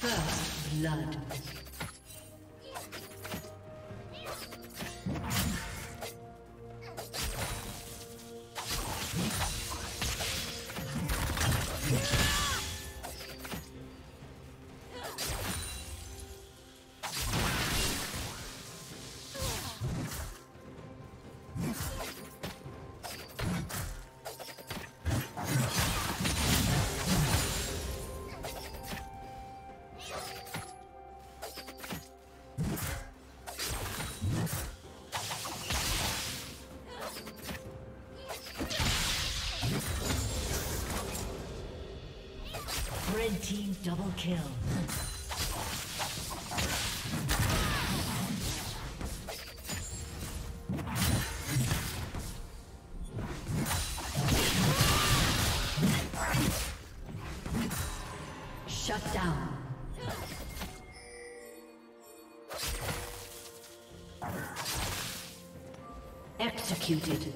Blood. Red team double kill. Shut down. Executed.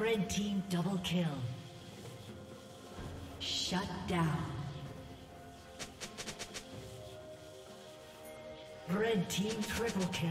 Red team double kill. Shut down. Red team triple kill.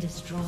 Destroyed.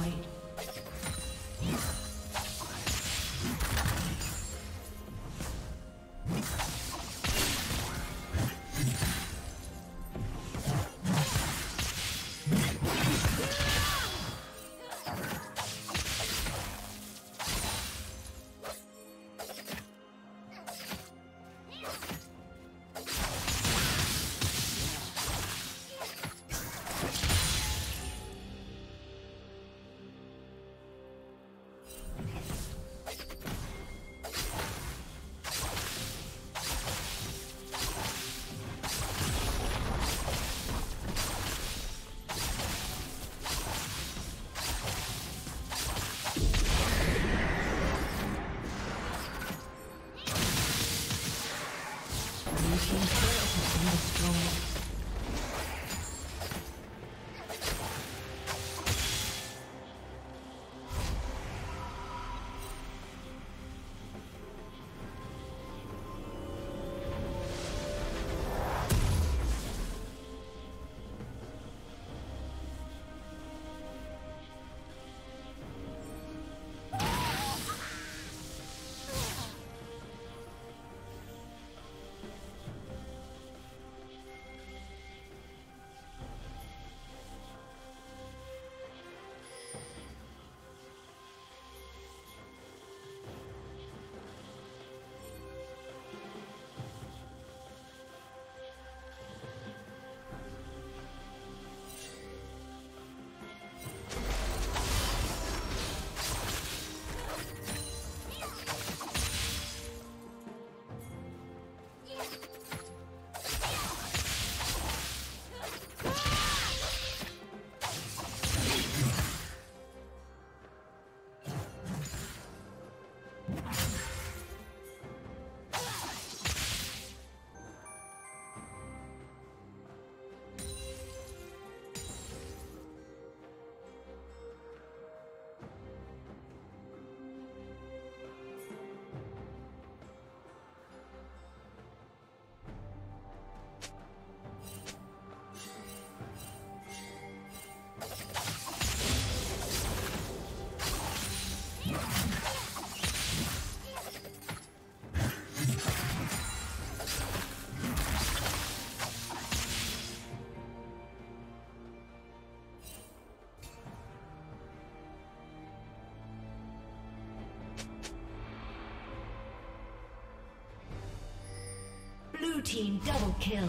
Blue team double kill.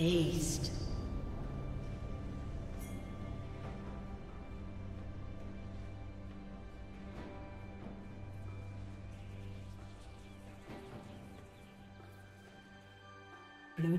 Aced. Blue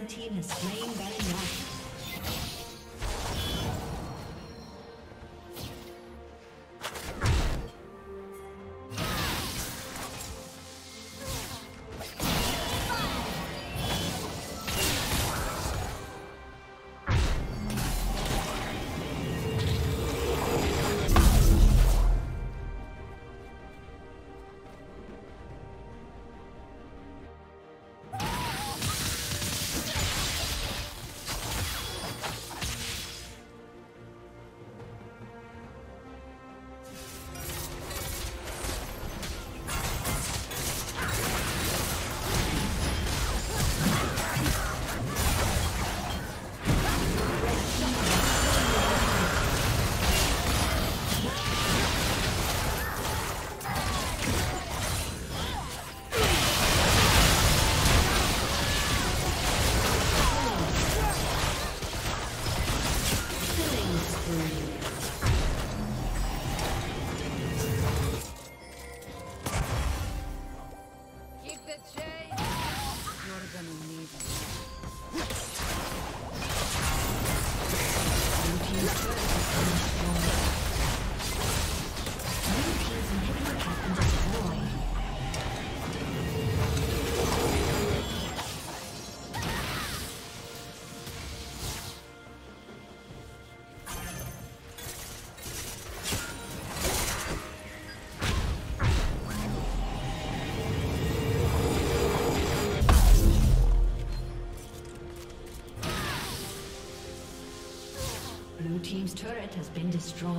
Red team has slain Baron. Team's turret has been destroyed.